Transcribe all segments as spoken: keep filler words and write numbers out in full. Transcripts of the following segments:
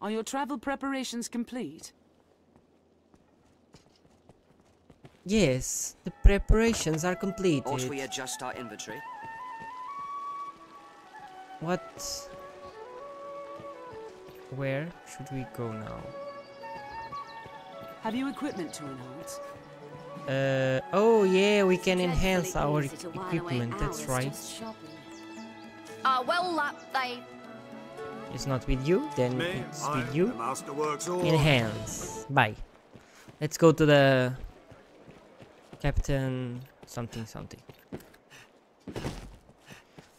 Are your travel preparations complete? Yes, the preparations are completed. Ought we adjust our inventory? What? Where should we go now? Have you equipment to enhance? Uh, oh yeah, we can enhance our equipment, that's right. Ah, well, that they... It's not with you, then it's with you. Enhance. Bye. Let's go to the... Captain... something something.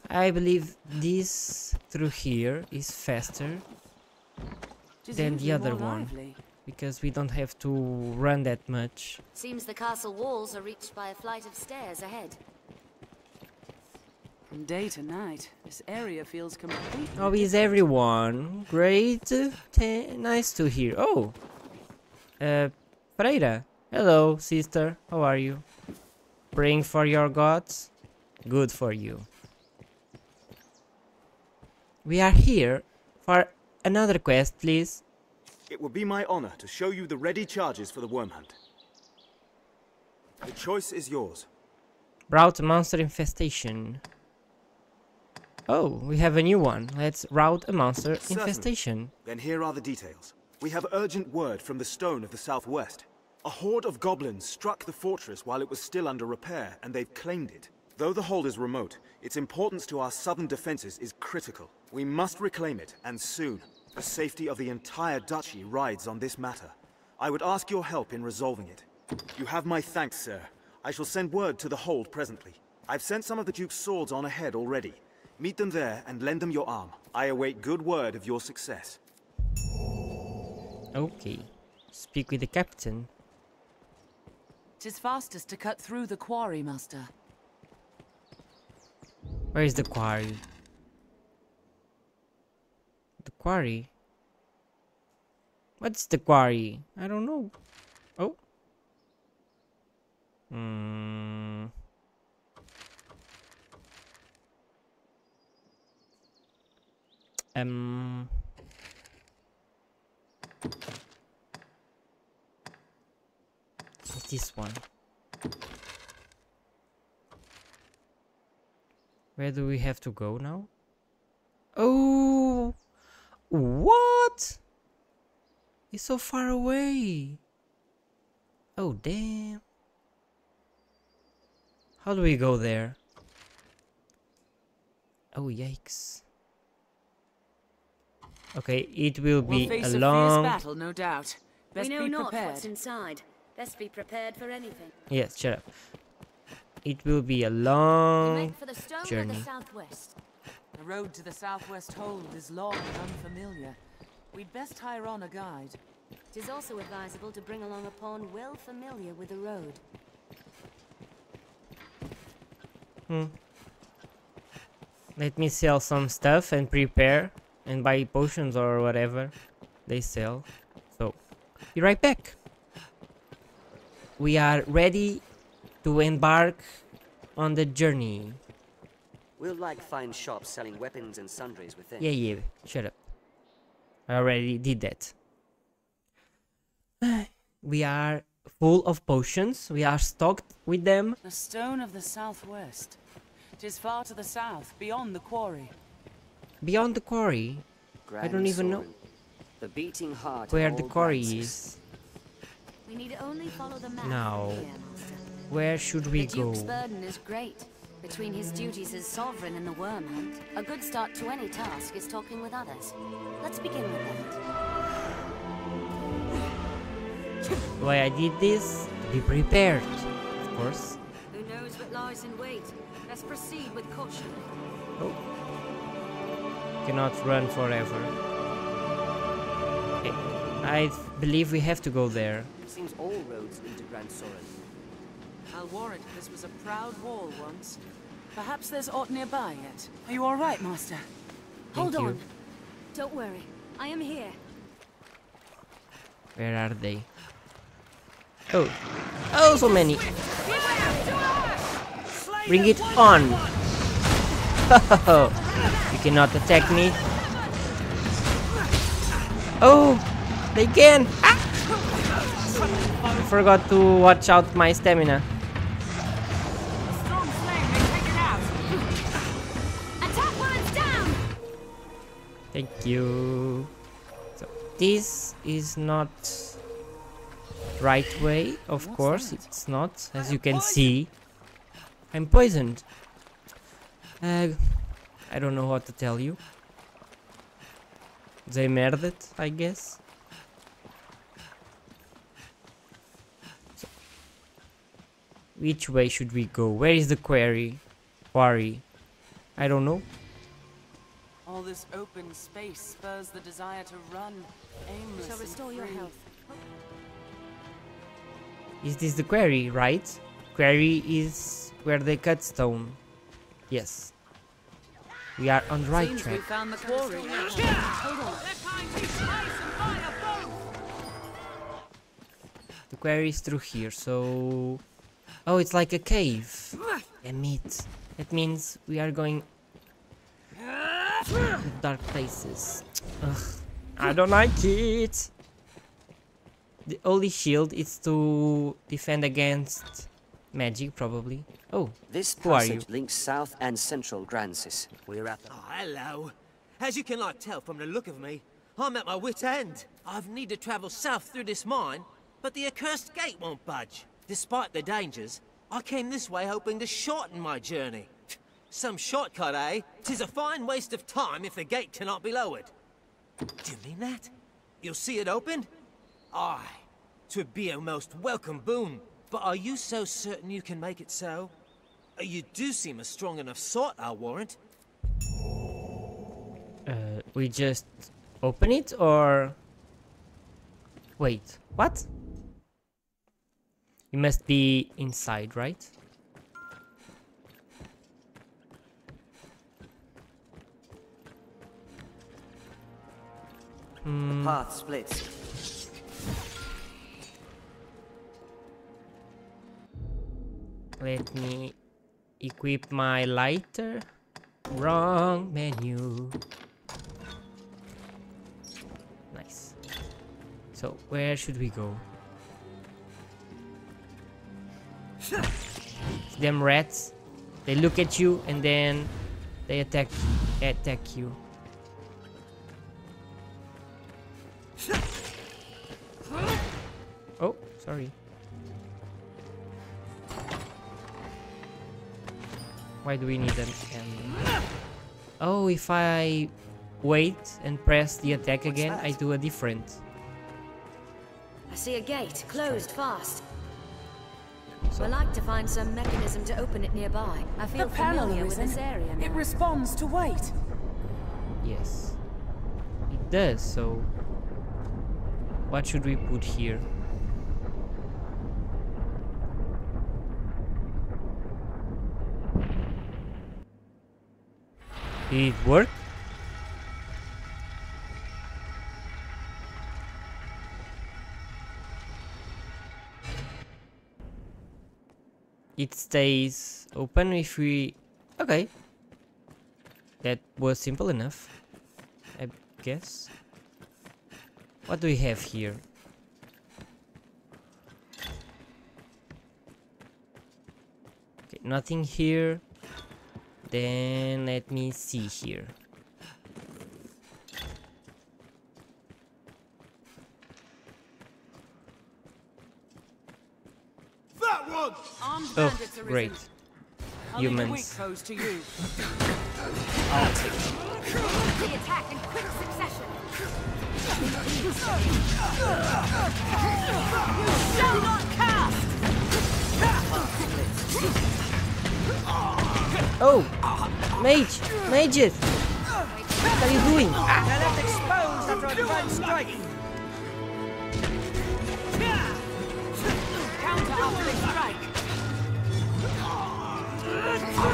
I believe this through here is faster than the other one, because we don't have to run that much. Seems the castle walls are reached by a flight of stairs ahead. From day to night, this area feels complete. Oh, is everyone great? Nice to hear. Oh, uh, Freira. Hello, sister. How are you? Praying for your gods. Good for you. We are here for another quest, please. It would be my honor to show you the ready charges for the worm hunt. The choice is yours. Route monster infestation. Oh, we have a new one. Let's route a monster Certainly. infestation. Then here are the details. We have urgent word from the Stone of the Southwest. A horde of goblins struck the fortress while it was still under repair, and they've claimed it. Though the hold is remote, its importance to our southern defenses is critical. We must reclaim it, and soon. The safety of the entire duchy rides on this matter. I would ask your help in resolving it. You have my thanks, sir. I shall send word to the hold presently. I've sent some of the Duke's swords on ahead already. Meet them there and lend them your arm. I await good word of your success. Okay. Speak with the captain. 'Tis fastest to cut through the quarry, master. Where is the quarry? The quarry? What's the quarry? I don't know. Oh. Hmm. Um. It's this one. Where do we have to go now? Oh, what? It's so far away. Oh, damn. How do we go there? Oh, yikes. Okay, it will be a long battle, no doubt. We know not what's inside. Best be prepared for anything. Yes, shut up. It will be a long journey. We make for the Stone of the Southwest. The road to the Southwest Hold is long and unfamiliar. We'd best hire on a guide. It is also advisable to bring along a pawn well familiar with the road. Hmm. Let me sell some stuff and prepare and buy potions or whatever they sell. So, be right back. We are ready to embark on the journey. We'll like find shops selling weapons and sundries within. Yeah, yeah, shut up. I already did that. We are full of potions. We are stocked with them. The Stone of the Southwest. It is far to the south, beyond the quarry. Beyond the quarry? Grand I don't even Sorin. know the beating heart where the quarry is. We need only follow the map. Now, where should we go? The Duke's burden is great. Between his duties as sovereign and the worm hunt, a good start to any task is talking with others. Let's begin with that. Why I did this? Be prepared, of course. Who knows what lies in wait? Let's proceed with caution. Oh. Cannot run forever. Okay. I believe we have to go there. Seems all roads lead to Grand Sorin. I'll warrant this was a proud wall once. Perhaps there's aught nearby yet. Are you all right, master? Thank Hold you. on. Don't worry. I am here. Where are they? Oh. Oh, so many. Bring it on. You cannot attack me. Oh, they can. Ah! I forgot to watch out my stamina. Thank you. So this is not right way, of What's course that? It's not, as you can see. I'm poisoned. Uh, I don't know what to tell you. They murdered, I guess. So, which way should we go? Where is the quarry? Quarry? I don't know. All this open space spurs the desire to run aimless. Shall restore your health. Is this the quarry, right? Quarry is where they cut stone. Yes. We are on the right Seems track. We found the quarry. The quarry is through here, so... Oh, it's like a cave. Damn it. That means we are going to dark places. Ugh. I don't like it. The only shield is to defend against magic, probably. Oh, this passage links south and central Gransis. We're at the... Oh, hello. As you can like tell from the look of me, I'm at my wit's end. I've need to travel south through this mine, but the accursed gate won't budge. Despite the dangers, I came this way hoping to shorten my journey. Some shortcut, eh? 'Tis a fine waste of time if the gate cannot be lowered. Do you mean that? You'll see it opened? Aye. 'Twould be a most welcome boon. But are you so certain you can make it so? You do seem a strong enough sort, I warrant. Uh, we just open it, or... Wait, what? You must be inside, right? Mm. The path splits. Let me equip my lighter. Wrong menu. Nice. So, where should we go? It's them rats. They look at you and then they attack attack you. Oh, sorry. Why do we need an ammo? Oh, if I wait and press the attack What's again, that? I do a different. I see a gate closed fast. So. I like to find some mechanism to open it nearby. I feel the familiar with this area now. It responds to weight. Yes, it does. So, what should we put here? Did it work? It stays open if we... Okay. That was simple enough, I guess. What do we have here? Okay, nothing here. Then let me see here. That one! Oh, great. Humans. To you. I'll take the attack in quick succession. Shall not cast! Oh! Mage! Mages! What are you doing? Ah. Now that's exposed after a divine strike! Counter after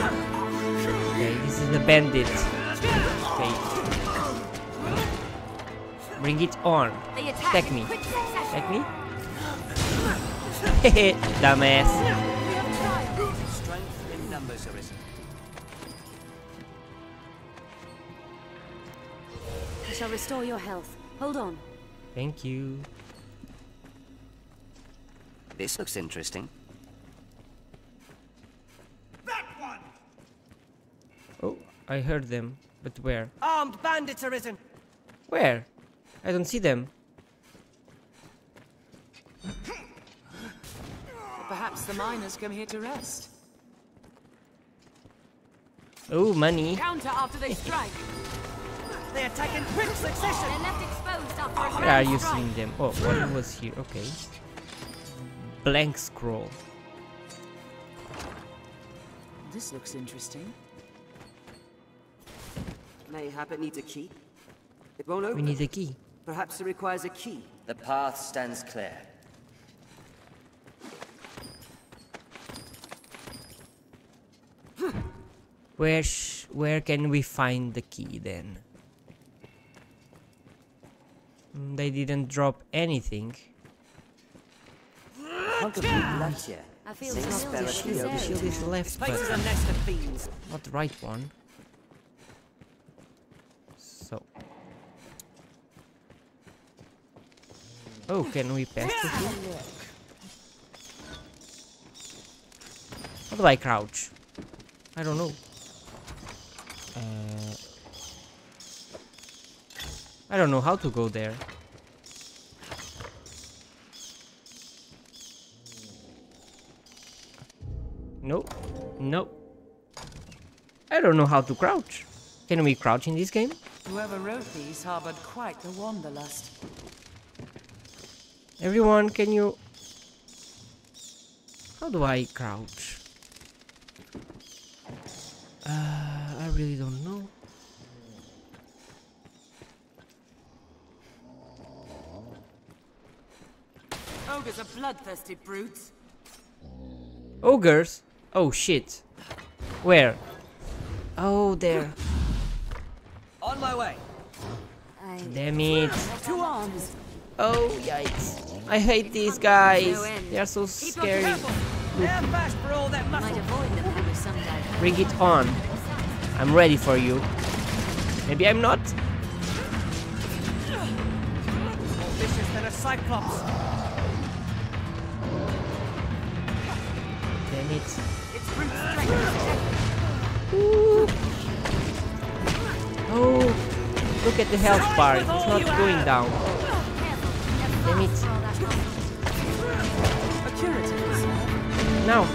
a strike! Okay, this is the bandit. Okay. Bring it on! Attack me! Attack me? Hehe, dumbass! Shall restore your health. Hold on. Thank you. This looks interesting. That one. Oh, I heard them, but where? Armed bandits are risen. Where? I don't see them. Perhaps the miners come here to rest. Oh, money. Counter after they strike. They attack in quick succession. They're left exposed after a Where are you strike. Seeing them? Oh, one was here. Okay. Blank scroll. This looks interesting. Mayhap it needs a key. It won't open. We need a key. Perhaps it requires a key. The path stands clear. Where sh where can we find the key then? Mm, they didn't drop anything. I feel the shield is left, but not the right one. So, oh, can we pass the key? How do I crouch? I don't know. Uh, I don't know how to go there. No, no. I don't know how to crouch. Can we crouch in this game? Whoever wrote these harbored quite the wanderlust. Everyone, can you? How do I crouch? Uh. I really don't know. Ogres are bloodthirsty brutes. Ogres? Oh shit. Where? Oh there. On my way. I Damn it. Two arms. Oh yikes. I hate these guys. They are so scary. Bring it on. I'm ready for you. Maybe I'm not. More vicious than a cyclops. Damn it! It's brute strength. Ooh. Oh, look at the health bar. It's not going down. Damn it! Now.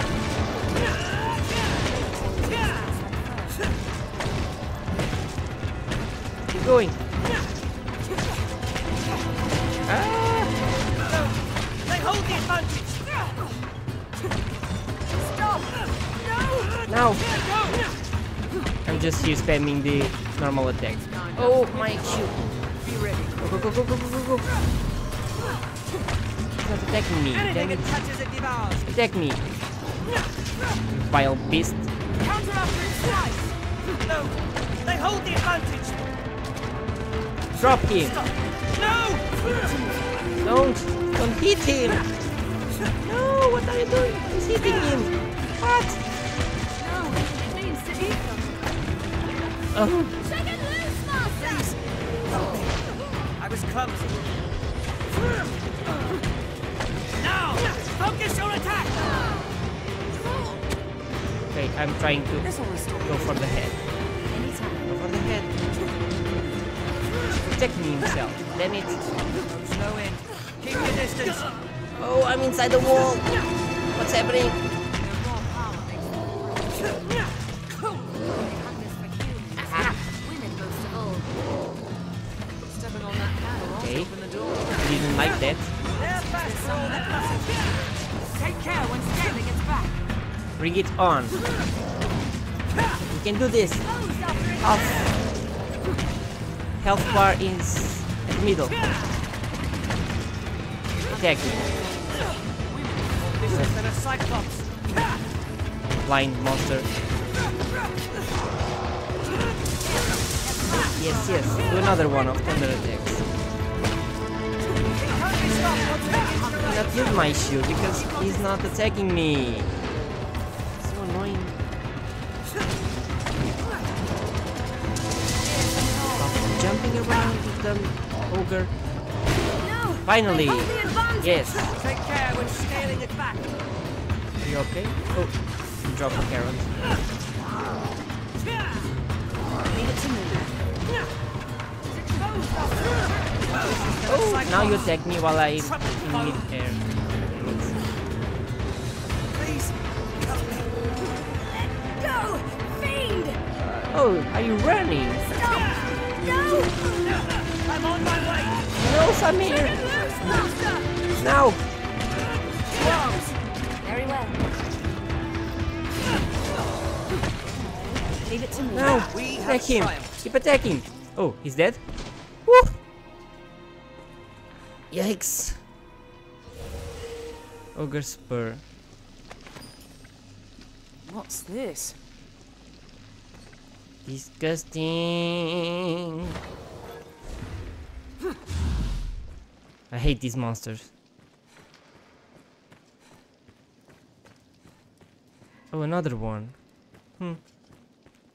Going. Ah. No, they hold the advantage. Stop. No. Now. I'm just here spamming the normal attack. Oh my shoot. Be ready. Go go go go go go go. It's not attacking me. Anything it touches it devours. Attack me. Vile beast. Counter after its slice. No, they hold the advantage. Drop him! Stop. No! Don't! Don't hit him! No! What are you doing? He's hitting him! What? No! It means to eat them! Oh! Shake it loose, master! Oh. I was clumsy! Now! Focus your attack! Okay, I'm trying to go for the head. Go for the head. Protecting himself. Damn it. Slow in. Keep your distance. Oh, I'm inside the wall. What's happening? Okay. I didn't like that. Take care when scaling gets back. Bring it on. We can do this. Off. Health bar is in the middle. Attack me. Blind monster. Yes, yes. Do another one of thunder attacks. I cannot use my shield because he's not attacking me. So annoying. Jumping around with the ogre. No. Finally! Yes. Take care when scaling it back. Are you okay? Oh, you dropped the carrot. Leave it to me. It's exposed after. Oh, now you attack me while I'm in mid-air. Please, help me. Let go, fiend! Oh, are you running? Stop! No! I'm on my way! No, Samir! Now! Very well. Leave it to me. Now! Attack him! Triumph. Keep attacking! Oh, he's dead? Woo! Yikes! Ogre Spur. What's this? Disgusting! I hate these monsters. Oh, another one. Hmm.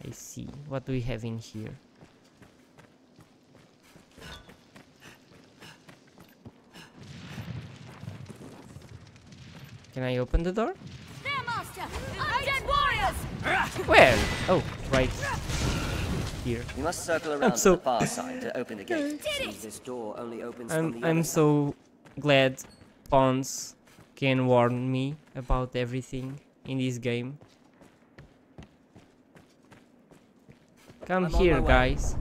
I see. What do we have in here? Can I open the door? There, master! Undead warriors! Where? Oh, right. Here. You must circle around so to the far side to open the gate. This door only opens I'm, on the I'm so side. Glad pawns can warn me about everything in this game. Come I'm here, guys.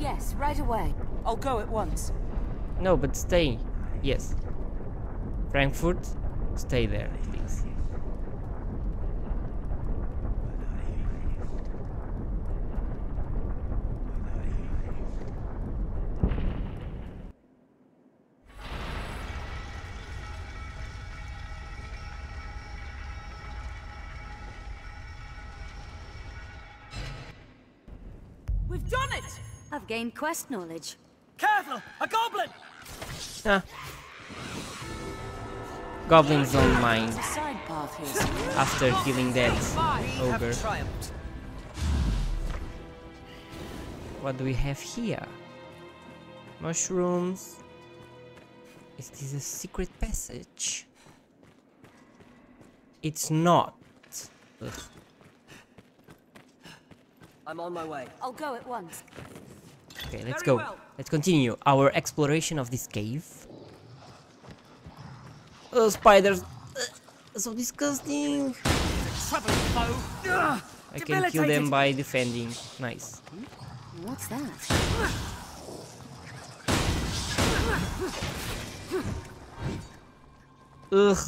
Yes, right away. I'll go at once. No, but stay. Yes. Frankfurt, stay there, please. We've done it! I've gained quest knowledge. Careful! A goblin! Ah. Goblins don't mind after killing that ogre. What do we have here? Mushrooms. Is this a secret passage? It's not. Ugh. I'm on my way. I'll go at once. Okay, let's go. Let's continue our exploration of this cave. Oh, spiders! So disgusting! I can kill them by defending. Nice. What's that? Ugh!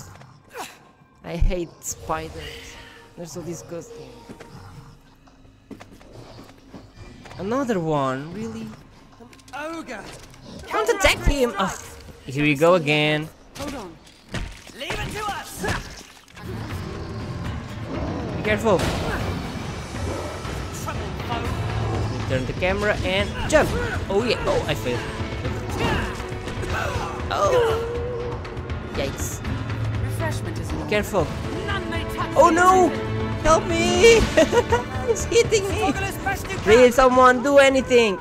I hate spiders. They're so disgusting. Another one, really? Ogre. Don't attack him! Oh, here we go again. Hold on. Leave it to us. Be careful. Turn the camera and jump. Oh yeah. Oh, I failed. Oh. Yikes. Refreshment is Be careful. Oh no! Help me! He's hitting me! Please, someone, do anything!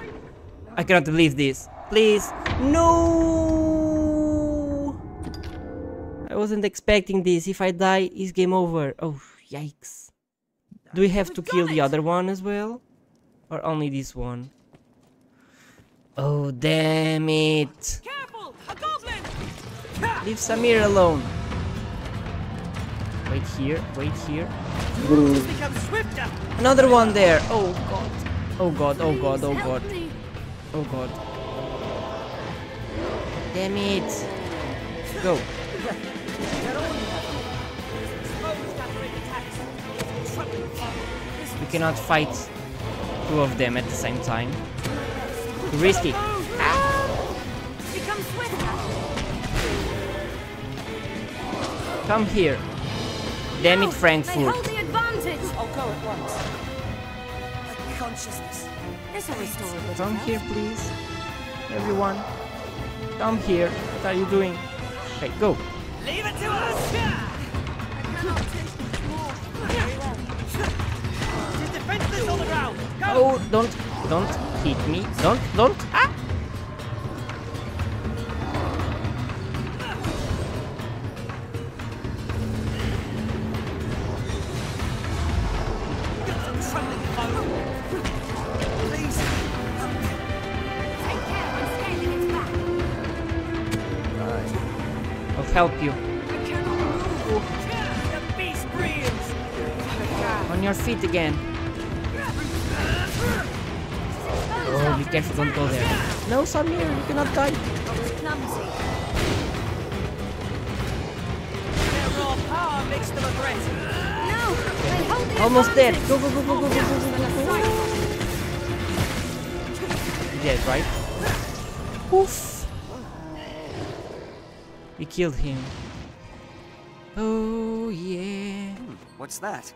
I cannot believe this. Please! No! I wasn't expecting this. If I die, it's game over. Oh, yikes. Do we have to kill the other one as well? Or only this one? Oh, damn it! Leave Samir alone. Wait here, wait here. Another one there. Oh god. Oh god, oh god, oh god. Oh god. Damn it. Go. We cannot fight two of them at the same time. Too risky. Ah. Come here. Damn it, Frankfurt. They hold the advantage. I'll go at once. Like consciousness. This will restore a bit. Come here, please. Everyone. Come here. What are you doing? Okay, go. Leave it to us! I cannot take this more. Very well. Just defend this all around. Go. Oh, don't. Don't hit me. Don't. Don't. Ah! help you. On your feet again. Oh, be careful, don't go there. No, Samir, you cannot die. Almost dead. Go, go, go, go, go, go, go, go, go. Dead, right? Oof. We killed him. Oh, yeah. What's that?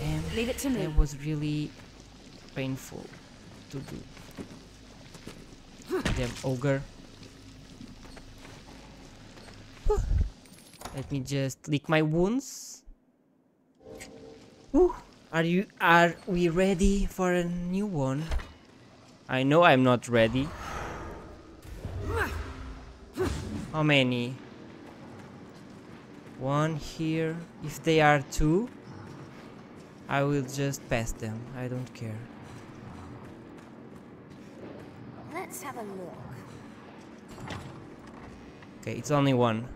Damn, leave it to me. That was really painful to do. Damn ogre. Whew. Let me just lick my wounds. Whew. Are you? Are we ready for a new one? I know I'm not ready. How many? One here. If they are two, I will just pass them. I don't care. Let's have a look. Okay, it's only one.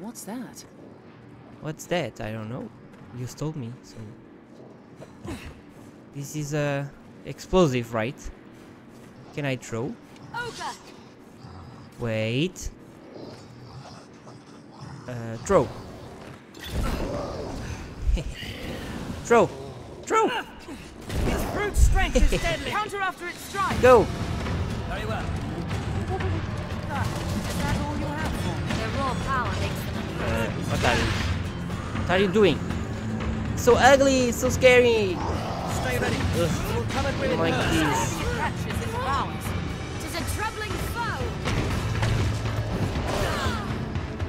What's that? What's that? I don't know. You told me, so. This is a explosive, right? Can I throw? Ogre. Wait. Uh, throw. Throw! Throw! Its brute strength is deadly. Counter after its strike. Go! Very well. Is that all you have for? Their raw power makes them uh, what are you? What are you doing? So ugly, so scary. Stay ready. Ugh. We'll come and win it. Like this. It is a troubling foe.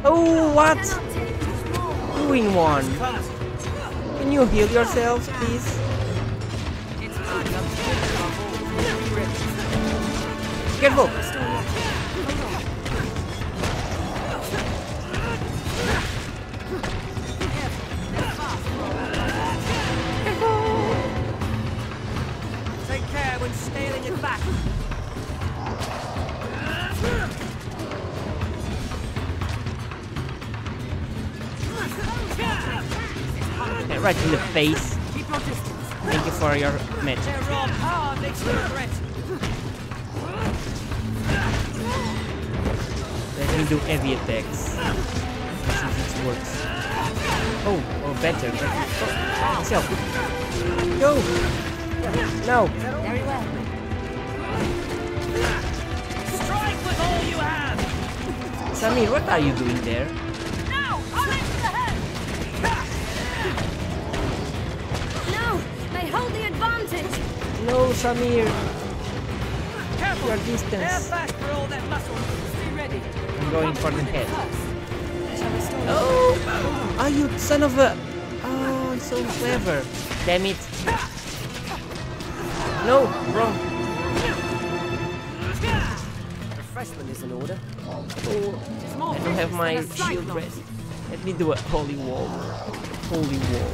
Oh, what? Doing one. Can you heal yourself, please? Careful! Take care when scaling it back. Right in the face. Thank you for your magic. Let me do heavy attacks. Let's see if it works. Oh, or oh, better. Myself. Go! No! Very well. Strike with all you have! Samir, what are you doing there? Hold the advantage! No, Samir! Careful! Your distance! For all that muscle. Stay ready. I'm going for the head. Oh! Are you son of a... Oh, so clever! Damn it! No! Wrong! Refreshment is in order. Oh, I don't have my shield ready. Let me do a holy wall. Holy wall.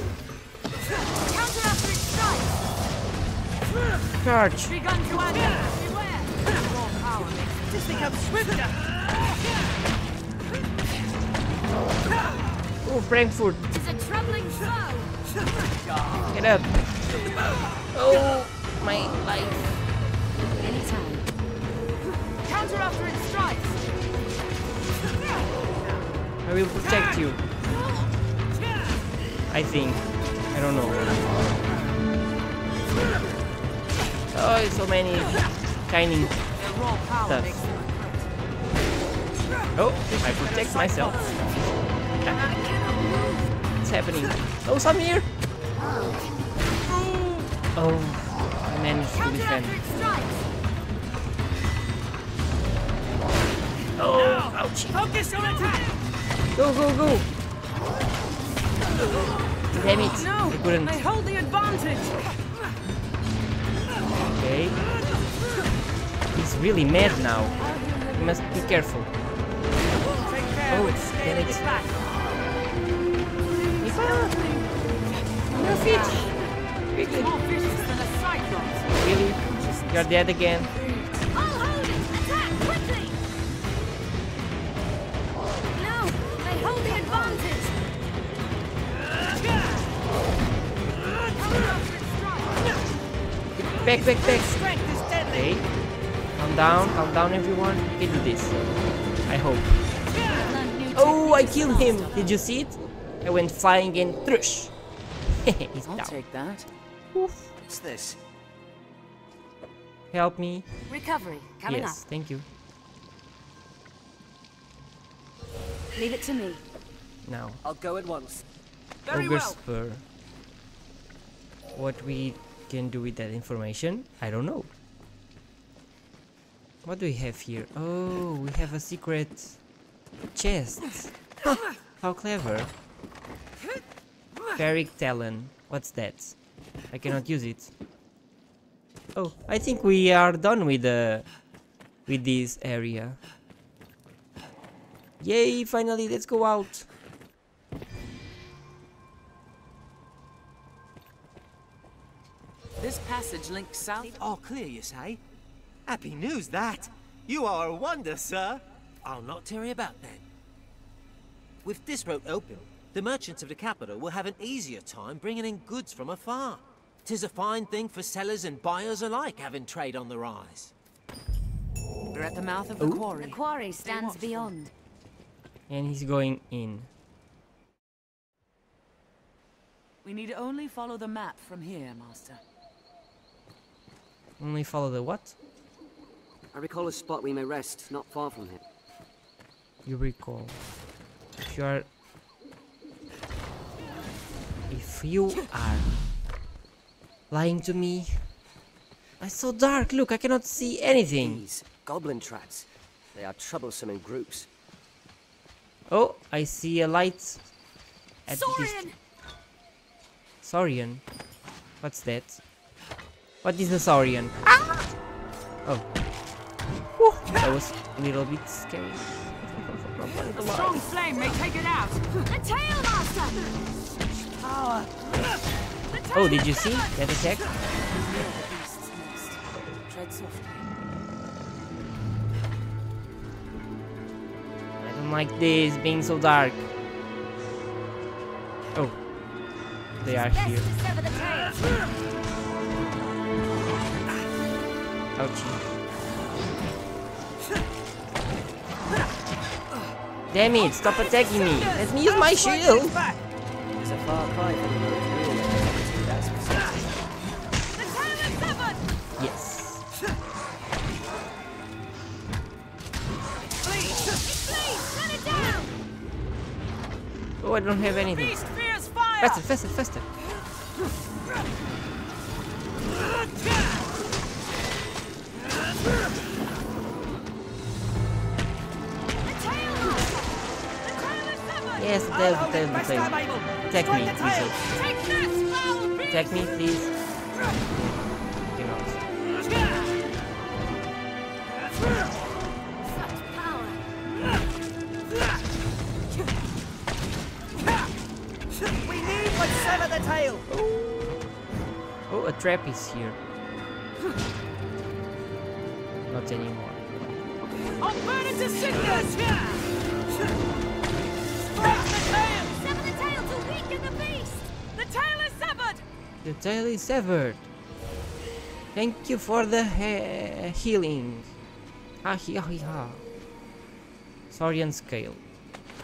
Charge! Begun to attack. Beware! Raw power makes just become swifter. Oh, Frankfurt! It's a troubling show. Get up! Oh, my life! Anytime. Counter after it strikes. I will protect you. I think. I don't know. Oh, so many tiny stuff. Oh, I protect myself. What's happening? Oh, Samir! Oh, I managed to defend. Oh, ouch! Focus on attack! Go, go, go! Damn it! I couldn't. I hold the advantage. Okay. He's really mad now. You must be careful. Oh, it's dead. No fish! Quickly! Really? You're dead again. back, back. Okay. Calm down, calm down everyone. We can do this. I hope. Oh, I killed him. Did you see it? I went flying and thrush. He's down. I'll take that. Oof. What's this? Help me. Recovery coming up. Yes, thank you. Leave it to me. Now. I'll go at once. Very well. Spur. What we can do with that information, I don't know. What do we have here? Oh, we have a secret chest. How clever. Ferric Talon. What's that? I cannot use it. Oh, I think we are done with the with this area. Yay, finally, let's go out. This passage links south. All clear, you say? Happy news, that. You are a wonder, sir. I'll not tarry about then. With this road open, the merchants of the capital will have an easier time bringing in goods from afar. 'Tis a fine thing for sellers and buyers alike, having trade on the rise. We're at the mouth of the Ooh. quarry. The quarry stands beyond. And he's going in. We need only follow the map from here, Master. Only follow the what? I recall a spot we may rest, not far from here. You recall. If you are... If you are... lying to me... It's so dark, look, I cannot see anything. These goblin traps. They are troublesome in groups. Oh, I see a light. At Saurian! Saurian? What's that? What is the Saurian? Ah! Oh. Woo. That was a little bit scary. A strong flame may take it out. The tail master! Power. The tail oh, did you see that attack? Tread softly. I don't like this being so dark. Oh. They are here. Ouchie. Damn it, stop attacking me. Let me use my shield. It's a far cry from the road. Yes. Oh, I don't have anything. Faster, faster, faster. Yes, the tail, the tail, the tail. Attack me, please. Attack me, please. We need one side of the tail. Oh, a trap is here. Not anymore. I'll burn it to cinders. Sever the tail to weaken the beast! The tail is severed! The tail is severed! Thank you for the he healing. Ah, he, ah, he, ah. Saurian scale.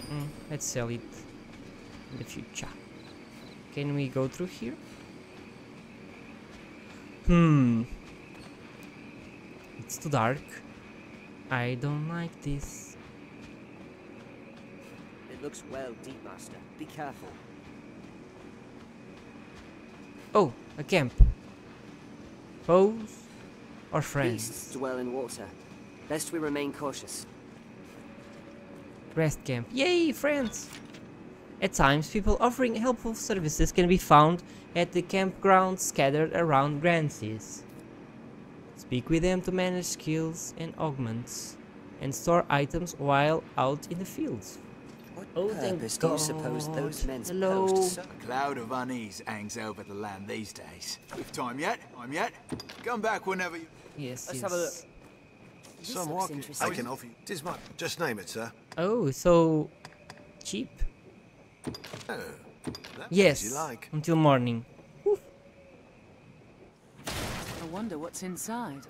Mm, let's sell it in the future. Can we go through here? Hmm. It's too dark. I don't like this. Looks well deep, master. Be careful. Oh, a camp. Foes or friends? Beasts dwell in water. Best we remain cautious. Rest camp. Yay, friends! At times, people offering helpful services can be found at the campgrounds scattered around Grancis. Speak with them to manage skills and augments, and store items while out in the fields. What oh, purpose do you suppose those men's Hello. posts? A cloud of unease hangs over the land these days. If time yet, I'm yet. Come back whenever you... Yes, Let's yes. have a look. Some walking. I can offer you. Tis mine. Just name it, sir. Oh, so... cheap. Oh, yes, you like. Until morning. Woof. A wonder what's inside.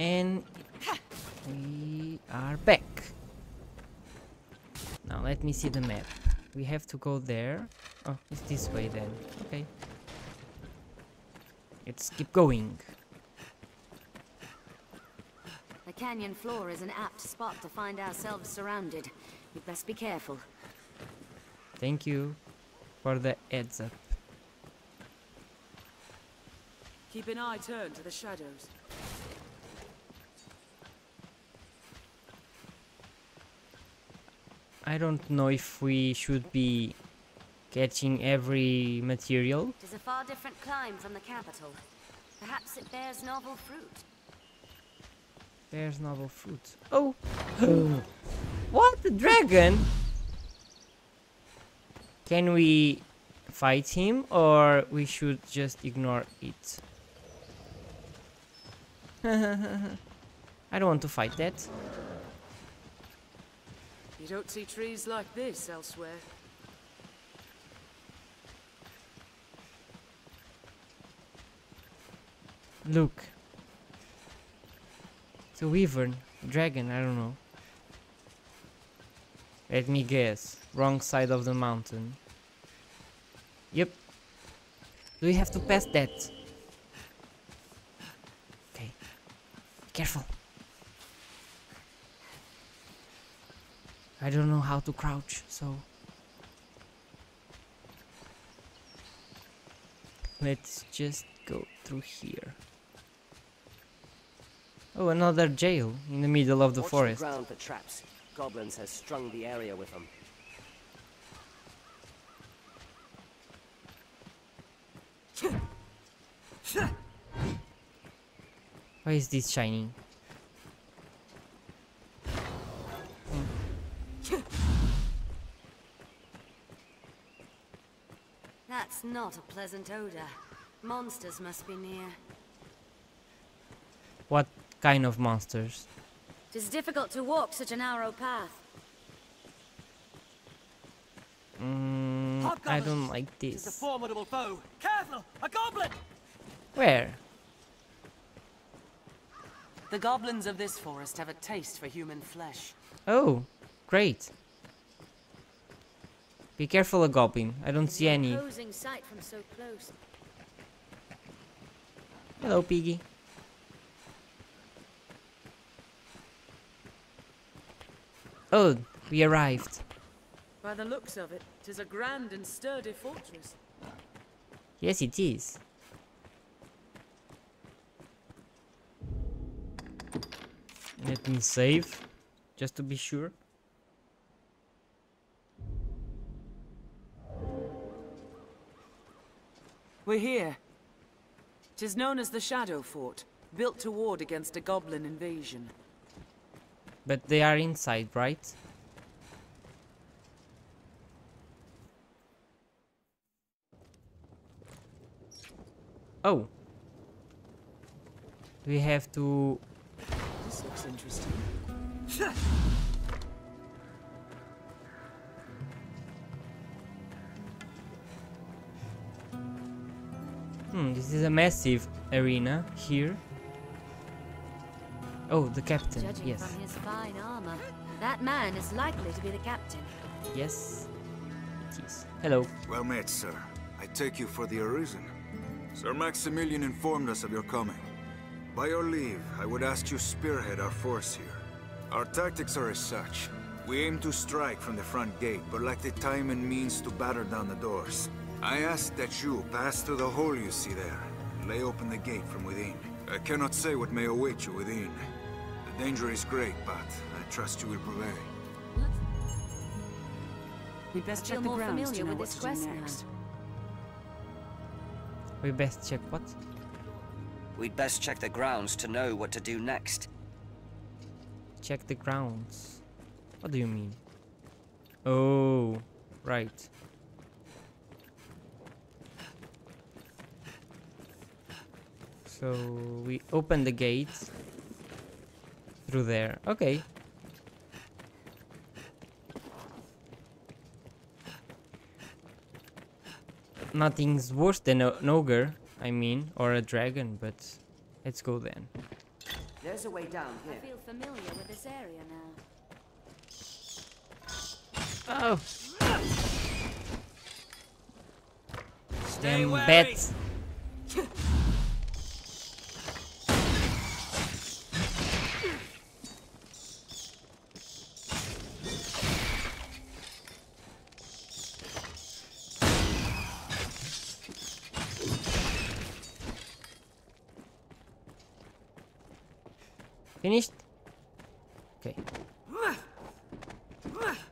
And we are back. Now let me see the map. We have to go there. Oh, it's this way then. Okay. Let's keep going. The canyon floor is an apt spot to find ourselves surrounded. We'd best be careful. Thank you for the heads up. Keep an eye turned to the shadows. I don't know if we should be catching every material. It is a far different climb from the capital. Perhaps it bears novel fruit. Bears novel fruit. Oh! What? The dragon? Can we fight him or we should just ignore it? I don't want to fight that. You don't see trees like this elsewhere. Look. It's a wyvern. Dragon, I don't know. Let me guess. Wrong side of the mountain. Yep. Do we have to pass that? Okay. Be careful. I don't know how to crouch, so let's just go through here. Oh, another jail in the middle of the Watch forest. The ground for traps. Goblins have strung the area with them. Why is this shining? That's not a pleasant odor. Monsters must be near. What kind of monsters? It is difficult to walk such a narrow path. Mm, I don't like this. It's a formidable foe. Careful, a goblin! Where? The goblins of this forest have a taste for human flesh. Oh, great. Be careful, a goblin. I don't see any. Sight from so close. Hello, piggy. Oh, we arrived. By the looks of it, it is a grand and sturdy fortress. Yes, it is. Let me save, just to be sure. We're here. It is known as the Shadow Fort, built to ward against a goblin invasion. But they are inside, right? Oh. We have to... This looks interesting. Hmm, this is a massive arena here. Oh, the captain. Judging yes. From his fine armor, that man is likely to be the captain. Yes, it is. Hello. Well met, sir. I take you for the Arisen. Sir Maximilian informed us of your coming. By your leave, I would ask you spearhead our force here. Our tactics are as such. We aim to strike from the front gate, but lack the time and means to batter down the doors. I ask that you pass through the hole you see there, and lay open the gate from within. I cannot say what may await you within. The danger is great, but I trust you will prevail. We best check the grounds to know what's quest next. We best check what? We'd best check the grounds to know what to do next. Check the grounds. What do you mean? Oh, right. So we open the gate through there. Okay. nothing's worse than an ogre, I mean, or a dragon, but let's go then. There's a way down here. I feel familiar with this area now. Oh. Stay Damn wary. Bats. Finished? Okay. You must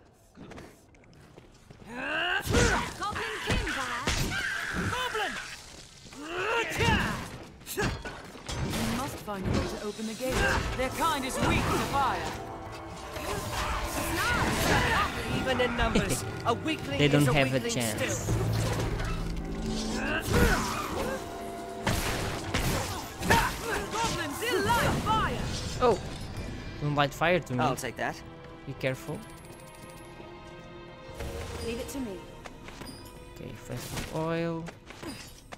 find a way to open the gate. Their kind is weak to fire. Even in numbers, a weakling they don't have a chance. Oh, don't light fire to me. I'll take that. Be careful. Leave it to me. Okay, first oil.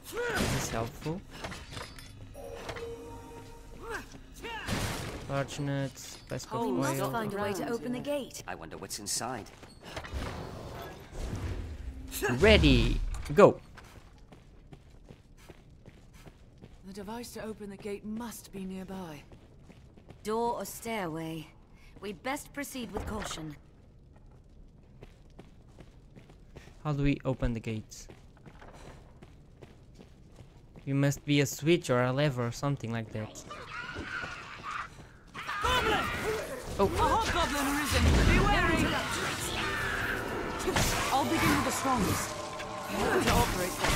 This is helpful. Large nuts. Best of oil. We must find a way to open the gate. I wonder what's inside. Ready, go. The device to open the gate must be nearby. Door or stairway. We'd best proceed with caution. How do we open the gates? You must be a switch or a lever or something like that. Goblin! Oh. A hobgoblin arisen. Be wary. I'll begin with the strongest. How to operate that.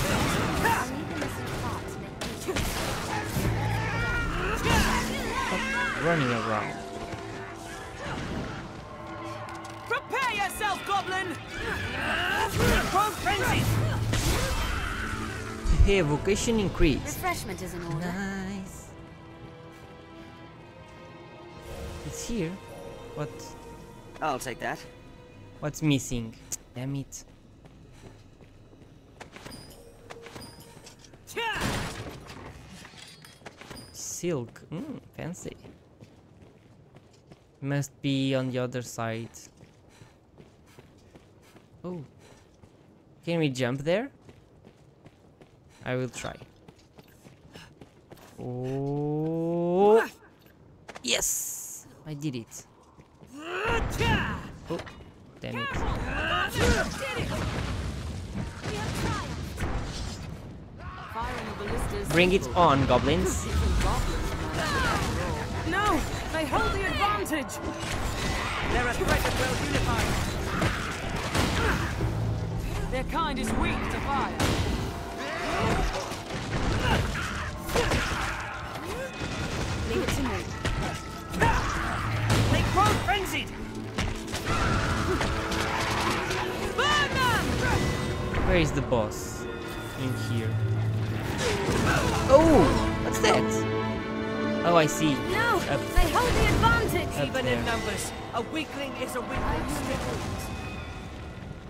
Running around. Prepare yourself, goblin! Probe frenzy! Hey, vocation increase. Refreshment is in order. Nice. It's here. What? I'll take that. What's missing? Damn it. Silk. Mmm, fancy. Must be on the other side. Oh. Can we jump there? I will try. Oh. Yes! I did it. Oh. Damn it. Bring it on, goblins. No! They hold the advantage! They're a threat of well unified. Their kind is weak to fire. Leave it to me. They grow frenzied! Burn them! Where is the boss? In here. Oh! What's that? Oh, I see. No, up. They hold the advantage. Up Even there. In numbers, a weakling is a weakling.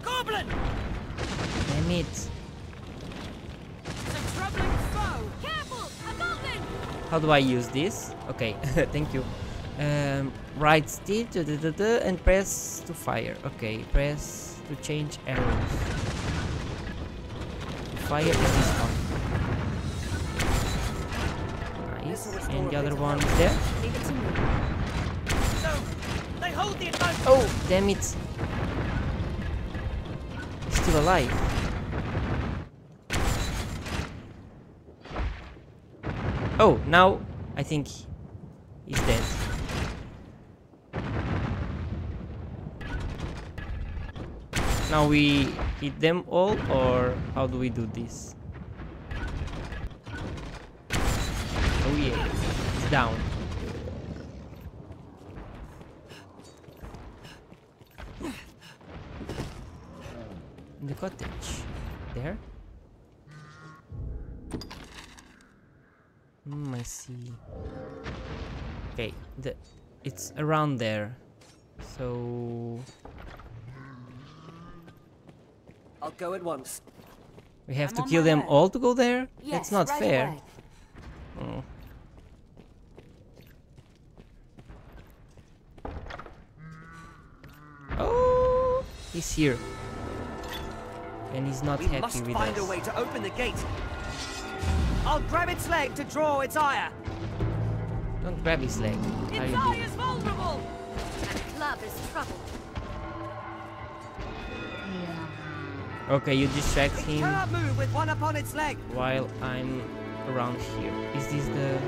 Goblin! Damn it! It's a troubling foe. Careful, a goblin! How do I use this? Okay, thank you. Um, right stick da, da, da, da, and press to fire. Okay, press to change arrows. Fire is this one. And the other one is there. Oh, damn it. Still alive. Oh, now I think he's dead. Now we hit them all, or how do we do this? Oh yeah, it's down. In the cottage. There? Hmm, I see. Okay, the, it's around there. So... I'll go at once. We have I'm to kill them way. all to go there? Yes, that's not right fair. Oh. oh, he's here. And he's not we happy must with find us. a way to open the gate. I'll grab its leg to draw its ire. Don't grab his leg. Its eye is vulnerable. That club is trouble. Yeah. Okay, you distract it him. It cannot move with one upon its leg. While I'm around here, is this the?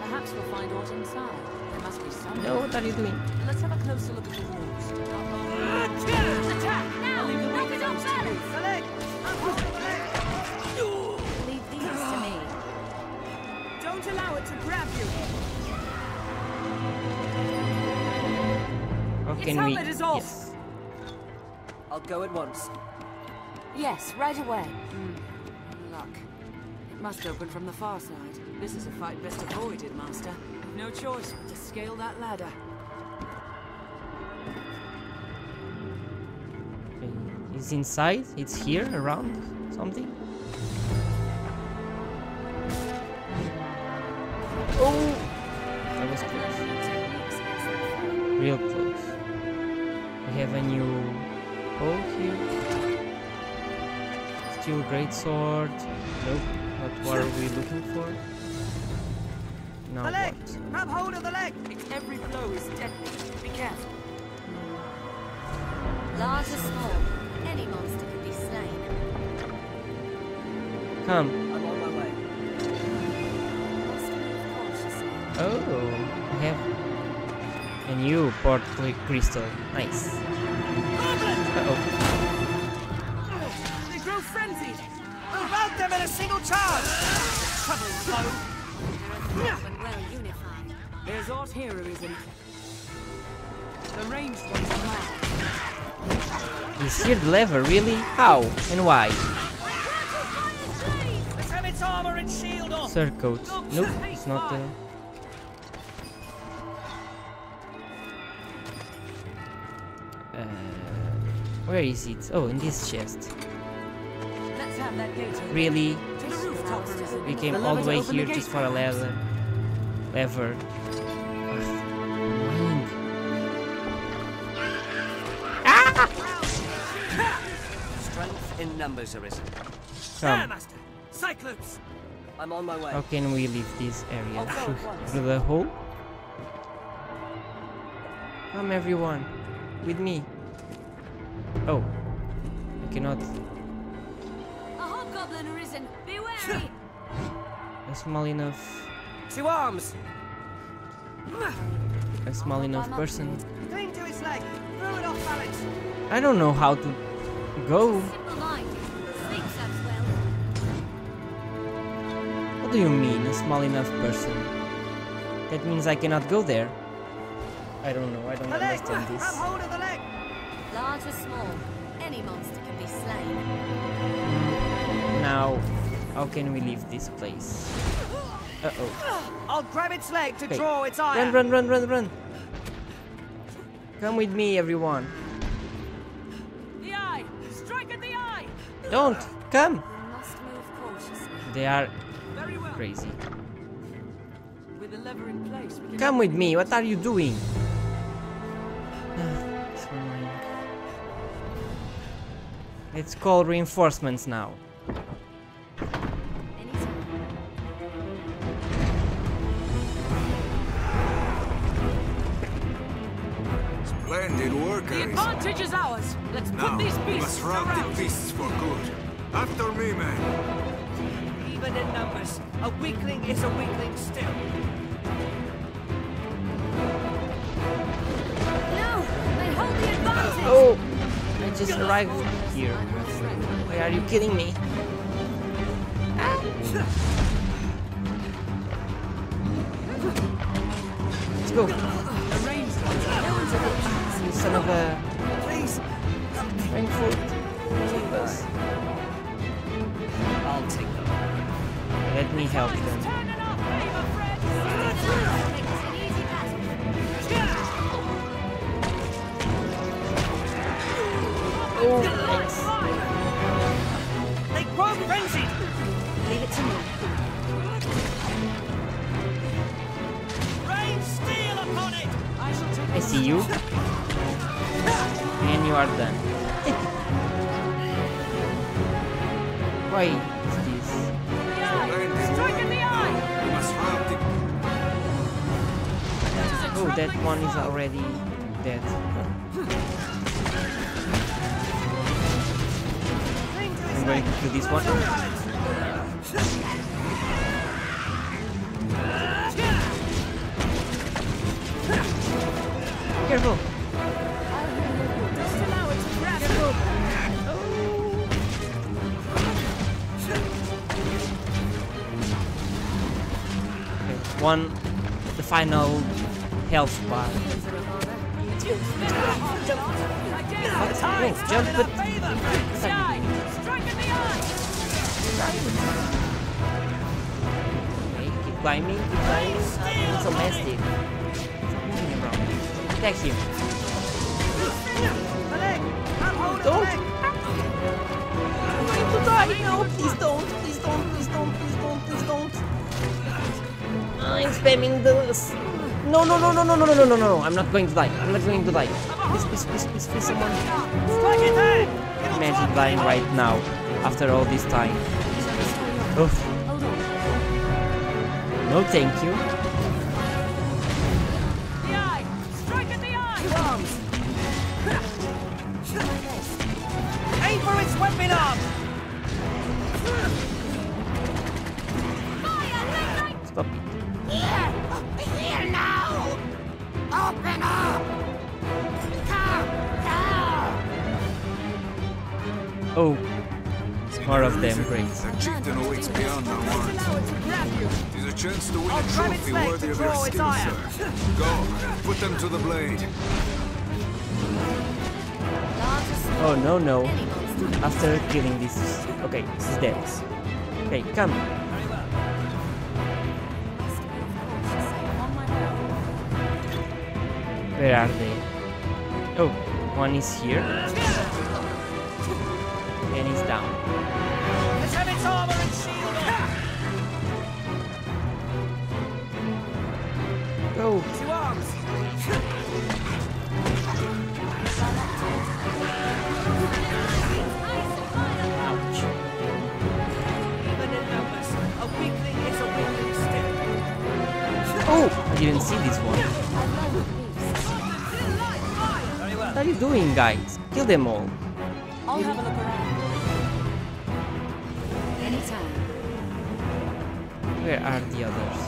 Perhaps we'll find out inside. There must be something. No, what are you doing? Let's have a closer look at the walls. Uh, attack now! Knock it off balance. The leg. Leave these to me. Don't allow it to grab you. How can its helmet we... is off. Yes. I'll go at once. Yes, right away. Mm. Luck. It must open from the far side. This is a fight best avoided, Master. No choice but to scale that ladder. Okay. It's inside. It's here, around something. Oh, that was close. Real close. We have a new hole here. Steel greatsword. Nope. But what are we looking for? Now the leg. What? Grab hold of the leg. Every blow is deadly. Be careful. Large or small, any monster can be slain. Come. I'm on my way. Oh, we have. A new portly crystal. Nice. Uh-oh. They grow frenzied. Mount them in a single charge. Trouble flow. Well unified. There's odd heroism. The ranged ones are mad. You see the lever, really? How and why? Let's have its armor and shield off. Surcoat. Nope, it's not the. Where is it? Oh, in this chest. Let's have that gate. Really? We came all the way here just for a leather. Lever. Strength in numbers arisen. Come. Cyclops. I'm on my way. How can we leave this area? Through the hole? Come everyone. With me. Oh, I cannot. A hobgoblin arisen. Be wary. A small enough. Two arms. A small enough person. Cling to his leg. Throw it off balance. I don't know how to go. What do you mean, a small enough person? That means I cannot go there. I don't know. I don't understand this. Large or small, any monster can be slain. Now, how can we leave this place? Uh oh. I'll grab its leg to okay. draw its eye. Run, run, run, run, run. Come with me, everyone. The eye! Strike at the eye! Don't! Come! We must move cautiously. They are Very well. crazy. With the lever in place, we can Come with me, what are you doing? Let's call reinforcements now. Splendid work, Arisa. The advantage is ours. Let's now, put these beasts to rout. Now, the beasts for good. After me, man. Even in numbers, a weakling is a weakling still. No, they hold the advantage. Oh. oh. I just arrived here. Why are you kidding me? Let's go. You son of a... Rainford. Take us. I'll take them. Let me help them. Oh, thanks. They grow I see you. And you are done. Why is this? Strike in the eye! Oh, that one is already dead. I'm going to kill this one. Careful! Careful! Okay, one, the final health bar. Oh, jump, but... Okay, keep climbing, keep climbing. It's a mistake. Attack him. Don't! I'm going to die! No, please don't! Please don't! Please don't! Please don't! Please don't! I'm spamming this. No! No! No! No! No! No! No! No! No! I'm not going to die. I'm not going to die. Please! Please! Please! Please! Please! Someone! Imagine dying right now after all this time. Oof. No, thank you. Weapon up! Stop it. Here! Here now! Open up! Come down! Oh. More of them, great. There's a chance to win a trophy worthy of your skill, sir. Go, put them to the blade. Oh, no, no. After killing this... Okay, this is dead. Okay, come. Where are they? Oh, one is here. And he's down. Go! Oh, I didn't see this one. What are you doing, guys? Kill them all. I'll have a look around. Anytime. Where are the others?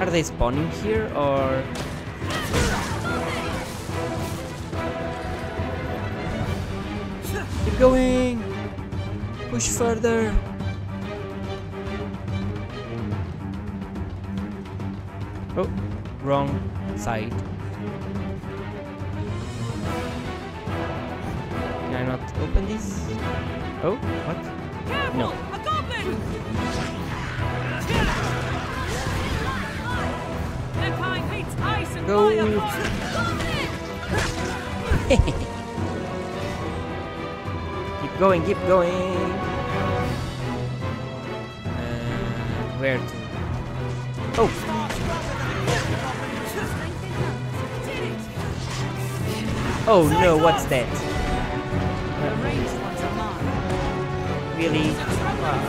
Are they spawning here or? Keep going. Push further. Oh, wrong side. Can I not open this? Oh, what? Careful, no. A goblin! Their kind hates ice and Go. fire. Keep going, keep going. Uh, where to? Oh. Oh no, what's that? Really? Wow.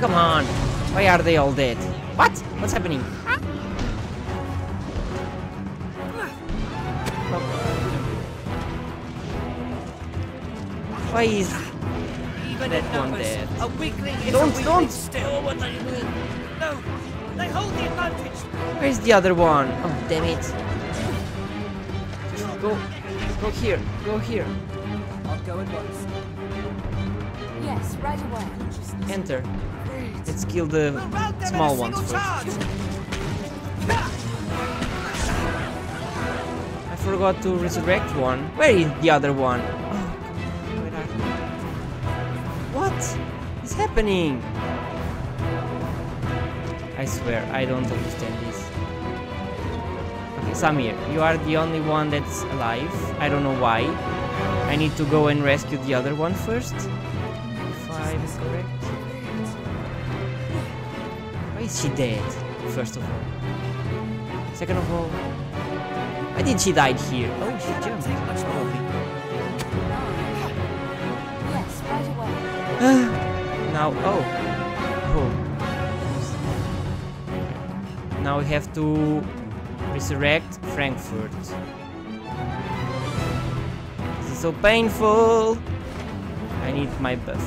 Come on! Why are they all dead? What? What's happening? Huh? Why is that one dead? Don't, don't! Still, what are you doing? No! They hold the advantage! Where's the other one? Oh, damn it. Just go. Go here. Go here. I'll go at once. Yes, right away. Enter. Let's kill the we'll small ones first. I forgot to resurrect one. Where is the other one? Oh, where are they? What is happening? I swear, I don't understand this. Okay, Samir, you are the only one that's alive. I don't know why. I need to go and rescue the other one first. Five is correct. Why is she dead? First of all. Second of all, I think she died here. Oh, she jumped. Yes, right away. Now, oh. Oh. Now we have to resurrect Frankfurt. This is so painful. I need my buff.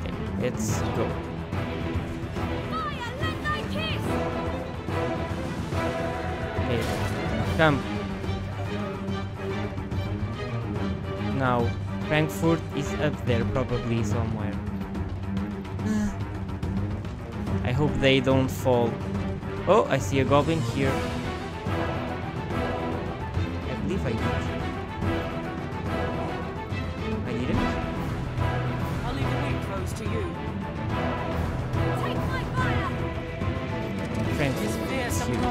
Okay, let's go. Okay, come. Now, Frankfurt is up there probably somewhere. I hope they don't fall. Oh, I see a goblin here. I believe I did. I didn't. I'll leave the gate closed to you. Take my fire. Frankfurt. Is here. No,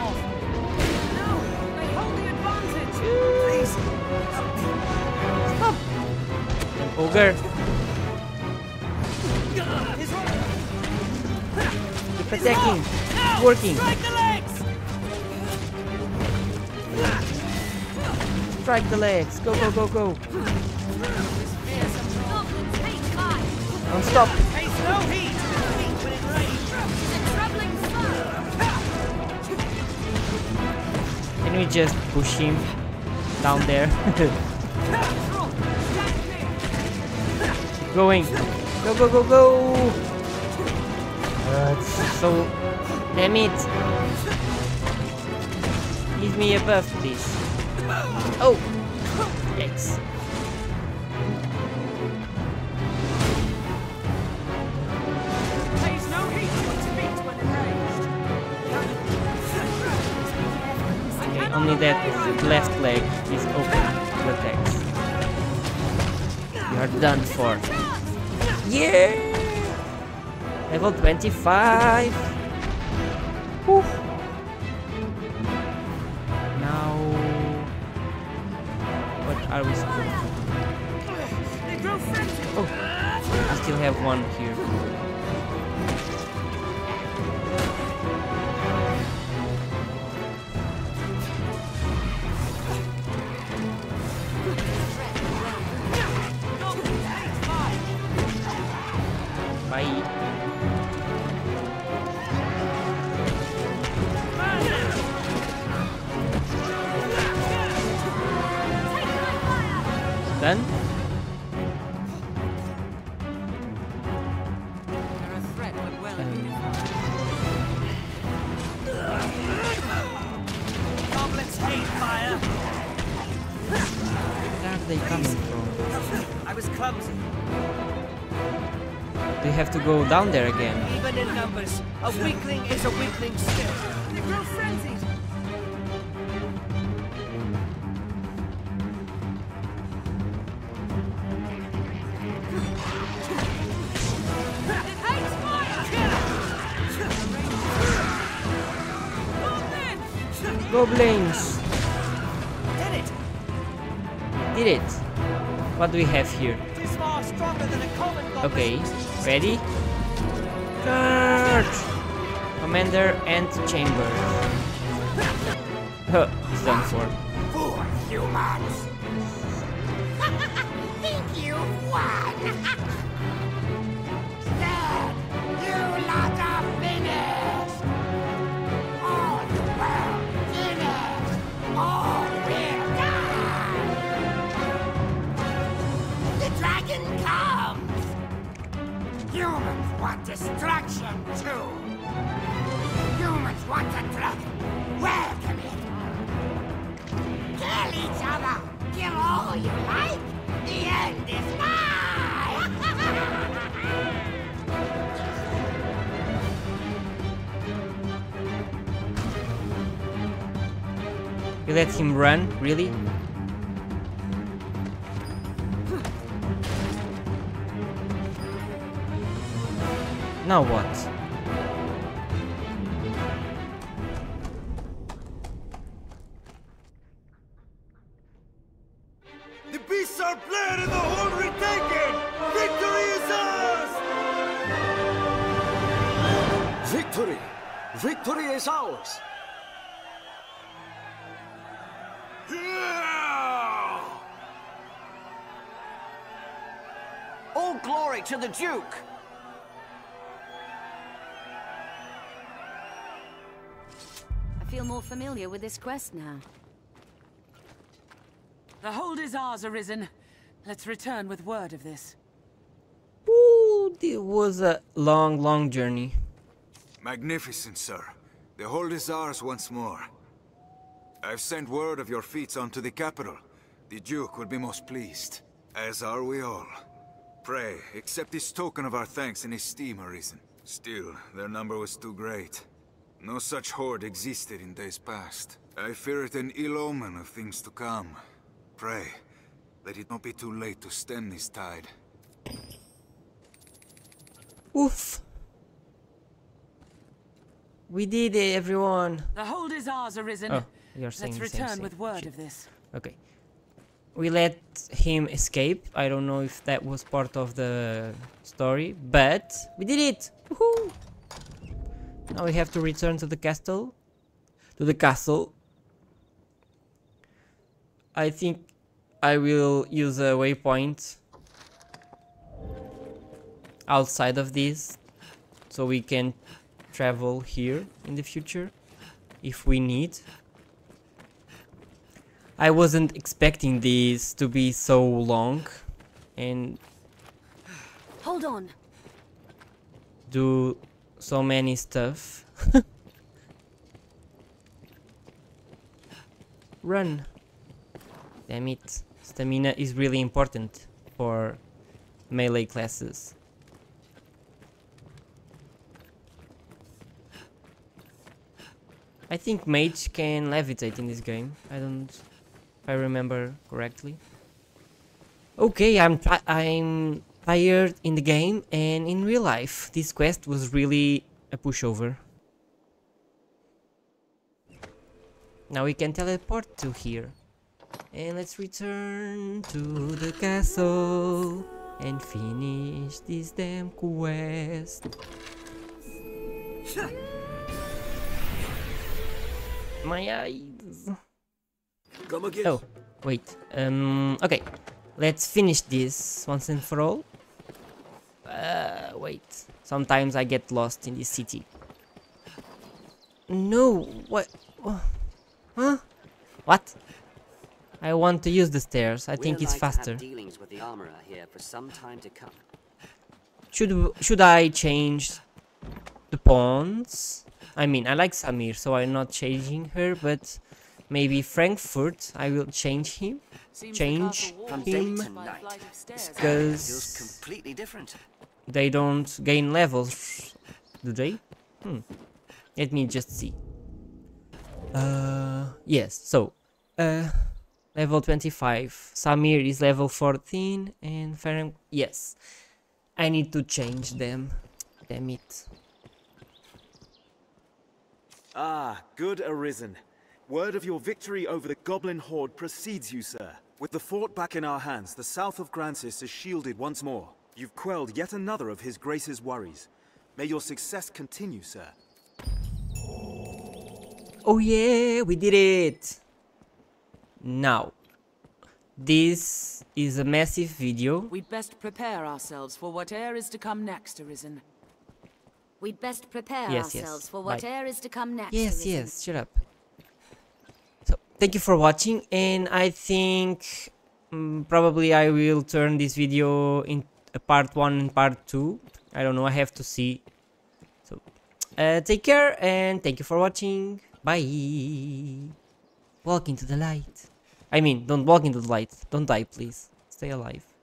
they hold the advantage. Please. Stop. An ogre. Keep attacking. It's working. Strike the legs! Go, go, go, go! Don't stop! Can we just push him down there? Keep going! Go, go, go, go! Uh, it's so... Damn it! Give me a buff, please! Oh! Yikes. Okay, only that left leg is open to attacks. You are done for. Yeah! Level twenty-five! Whew. Are we supposed to? Oh, I still have one here. Done? They're a threat, but well identified. Goblets hate fire. Where are they coming from? I was clumsy. They have to go down there again. Even in numbers, a weakling is a weakling still. They grow frenzied. Goblins! Did it! Did it! What do we have here? Okay, ready? Charge! Commander and chamber. Huh, it's done for. Four humans! Think you won! Stand! You lot are finished! All the world! All we're done! The dragon comes! Humans want destruction too! Humans want a dragon! Welcome it! Kill each other! Kill all you like! The end is mine! You let him run, really? Now what? The beasts are fled and the horn retaken! Victory is ours! Victory! Victory is ours! Yeah! All glory to the Duke! I feel more familiar with this quest now. The hold is ours, Arisen. Let's return with word of this. Ooh, it was a long, long journey. Magnificent, sir. The hold is ours once more. I've sent word of your feats onto the capital. The Duke will be most pleased, as are we all. Pray, accept this token of our thanks and esteem, Arisen. Still, their number was too great. No such horde existed in days past. I fear it an ill omen of things to come. Pray, let it not be too late to stem this tide. Oof. We did it, everyone. The hold is ours, Arisen. Oh, you're saying Let's return same, same. with word Shit. of this. Okay. We let him escape. I don't know if that was part of the story, but we did it. Woohoo! Now we have to return to the castle. To the castle. I think I will use a waypoint outside of this, so we can travel here in the future if we need. I wasn't expecting this to be so long, and hold on, do so many stuff. Run. Damn it. Stamina is really important for melee classes. I think mage can levitate in this game. I don't, if I remember correctly. Okay, I'm I'm tired in the game and in real life. This quest was really a pushover. Now we can teleport to here. And let's return to the castle and finish this damn quest. My eyes. Come again. Oh, wait. Um. Okay. Let's finish this once and for all. Uh. Wait. Sometimes I get lost in this city. No. What? Huh? What? I want to use the stairs. I we'll think it's like faster. Have dealings with the armorer here for some time to come. Should Should I change the pawns? I mean, I like Samir, so I'm not changing her, but maybe Frankfurt, I will change him, change him, because they don't gain levels, do they? Hmm. Let me just see. Uh, yes, so, uh, level twenty-five, Samir is level fourteen, and Frank, yes, I need to change them, damn it. Ah, good Arisen. Word of your victory over the Goblin Horde precedes you, sir. With the fort back in our hands, the south of Grancis is shielded once more. You've quelled yet another of His Grace's worries. May your success continue, sir. Oh yeah, we did it! Now, this is a massive video. We'd best prepare ourselves for whatever is to come next, Arisen. We'd best prepare yes, ourselves yes. for whatever is to come next. Yes, yes, shut up. So, thank you for watching, and I think um, probably I will turn this video in uh, part one and part two. I don't know, I have to see. So, uh, take care, and thank you for watching. Bye. Walk into the light. I mean, don't walk into the light. Don't die, please. Stay alive.